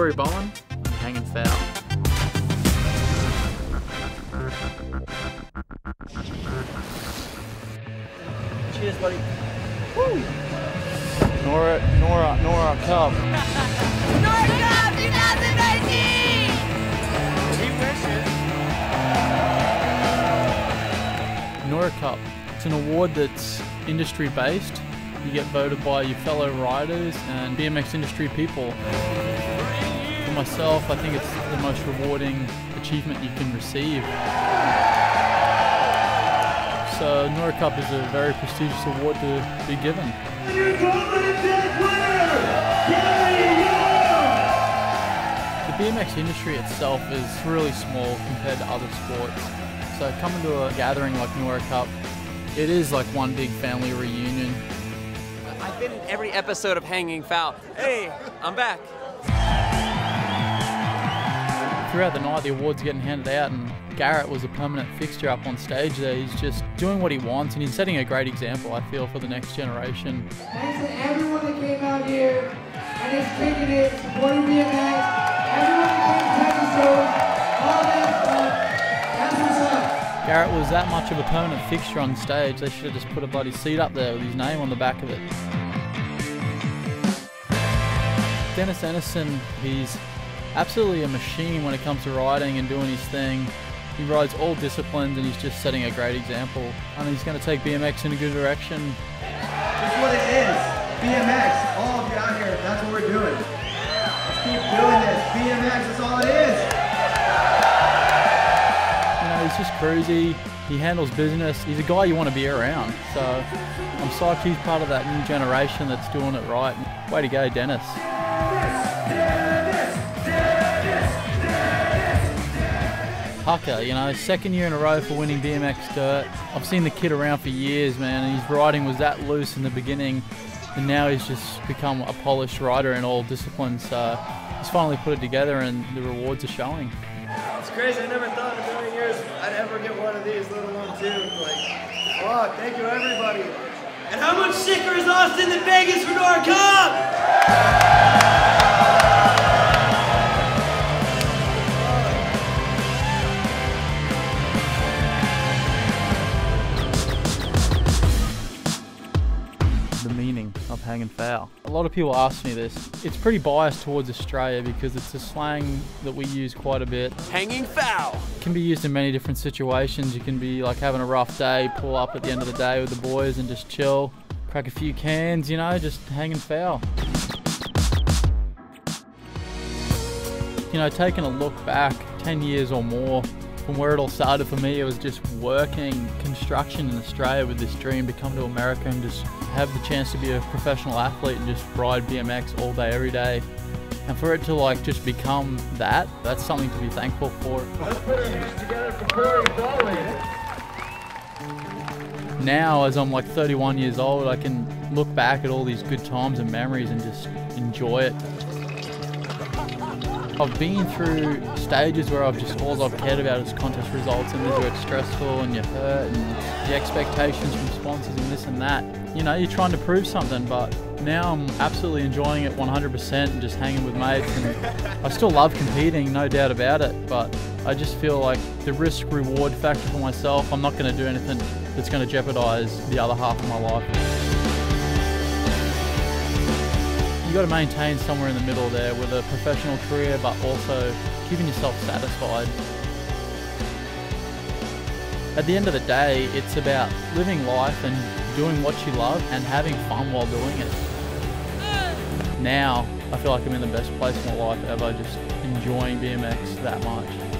Corey Bohan, and Hanging Foul. Cheers, buddy. Woo! Nora Cup. Nora Cup 2019! He wishes. Nora Cup. It's an award that's industry-based. You get voted by your fellow riders and BMX industry people. For myself, I think it's the most rewarding achievement you can receive. So Nora Cup is a very prestigious award to be given. The BMX industry itself is really small compared to other sports. So coming to a gathering like Nora Cup, it is like one big family reunion. I've been in every episode of Hanging Foul. Hey, I'm back. Throughout the night, the awards are getting handed out, and Garrett was a permanent fixture up on stage there. He's just doing what he wants, and he's setting a great example, I feel, for the next generation. Thanks to everyone that came out here, and is kicking it, supporting BMX, everyone that came to Texas shows, all that stuff. Garrett was that much of a permanent fixture on stage, they should have just put a bloody seat up there with his name on the back of it. Dennis Anderson, he's absolutely a machine when it comes to riding and doing his thing. He rides all disciplines and he's just setting a great example. And he's going to take BMX in a good direction. That's what it is. BMX. All of you out here, that's what we're doing. Let's keep doing this. BMX is all it is. He's just cruisy, he handles business, he's a guy you want to be around. So I'm psyched he's part of that new generation that's doing it right. Way to go, Dennis. Hucker, you know, second year in a row for winning BMX Dirt. I've seen the kid around for years, man, and his riding was that loose in the beginning, and now he's just become a polished rider in all disciplines. So he's finally put it together and the rewards are showing. It's crazy, I never thought in a million years I'd ever get one of these, let alone two. Like, oh, thank you everybody. And how much sicker is Austin than Vegas for Nora Cup? The meaning of Hanging Foul. A lot of people ask me this. It's pretty biased towards Australia because it's a slang that we use quite a bit. Hanging foul! It can be used in many different situations. You can be like having a rough day, pull up at the end of the day with the boys and just chill, crack a few cans, you know, just hanging foul. You know, taking a look back 10 years or more from where it all started for me, it was just working construction in Australia with this dream to come to America and just have the chance to be a professional athlete and just ride BMX all day, every day. And for it to like just become that, that's something to be thankful for. Let's put our hands together for Corey Bohan. Now, as I'm like 31 years old, I can look back at all these good times and memories and just enjoy it. I've been through stages where all I've cared about is contest results, and these are stressful and you're hurt and the expectations from sponsors and this and that. You know, you're trying to prove something, but now I'm absolutely enjoying it 100% and just hanging with mates, and I still love competing, no doubt about it, but I just feel like the risk-reward factor for myself, I'm not going to do anything that's going to jeopardise the other half of my life. You've got to maintain somewhere in the middle there with a professional career, but also keeping yourself satisfied. At the end of the day, it's about living life and doing what you love and having fun while doing it. Now, I feel like I'm in the best place in my life ever, just enjoying BMX that much.